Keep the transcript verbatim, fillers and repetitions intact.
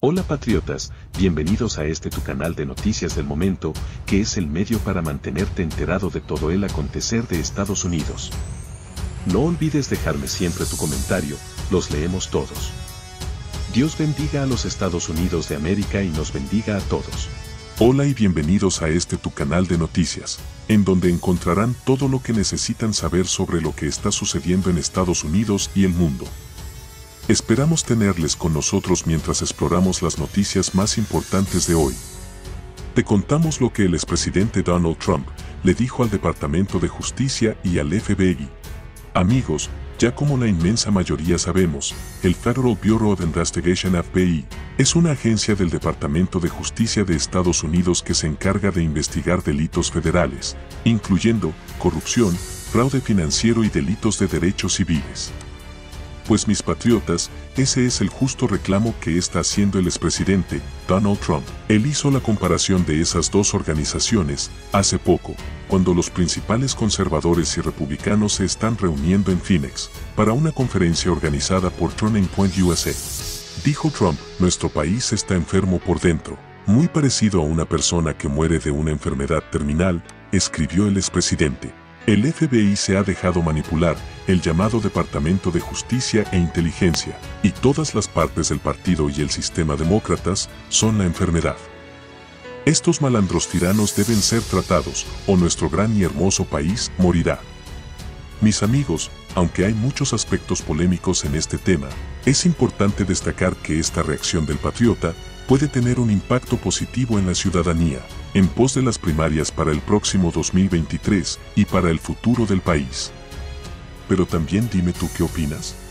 Hola patriotas, bienvenidos a este tu canal de noticias del momento, que es el medio para mantenerte enterado de todo el acontecer de Estados Unidos. No olvides dejarme siempre tu comentario, los leemos todos. Dios bendiga a los Estados Unidos de América y nos bendiga a todos. Hola y bienvenidos a este tu canal de noticias, en donde encontrarán todo lo que necesitan saber sobre lo que está sucediendo en Estados Unidos y el mundo. Esperamos tenerles con nosotros mientras exploramos las noticias más importantes de hoy. Te contamos lo que el expresidente Donald Trump le dijo al Departamento de Justicia y al F B I. Amigos, ya como la inmensa mayoría sabemos, el Federal Bureau of Investigation F B I es una agencia del Departamento de Justicia de Estados Unidos que se encarga de investigar delitos federales, incluyendo corrupción, fraude financiero y delitos de derechos civiles. Pues mis patriotas, ese es el justo reclamo que está haciendo el expresidente Donald Trump. Él hizo la comparación de esas dos organizaciones hace poco, cuando los principales conservadores y republicanos se están reuniendo en Phoenix para una conferencia organizada por Turning Point U S A. Dijo Trump, nuestro país está enfermo por dentro, muy parecido a una persona que muere de una enfermedad terminal, escribió el expresidente. El F B I se ha dejado manipular, el llamado Departamento de Justicia e Inteligencia, y todas las partes del partido y el sistema demócratas son la enfermedad. Estos malandros tiranos deben ser tratados, o nuestro gran y hermoso país morirá. Mis amigos, aunque hay muchos aspectos polémicos en este tema, es importante destacar que esta reacción del patriota puede tener un impacto positivo en la ciudadanía, en pos de las primarias para el próximo dos mil veintitrés y para el futuro del país. Pero también dime tú qué opinas.